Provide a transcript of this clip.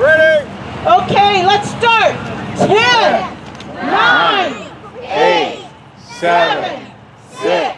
Ready? Okay, let's start. 10, 9, 8, 7, 6.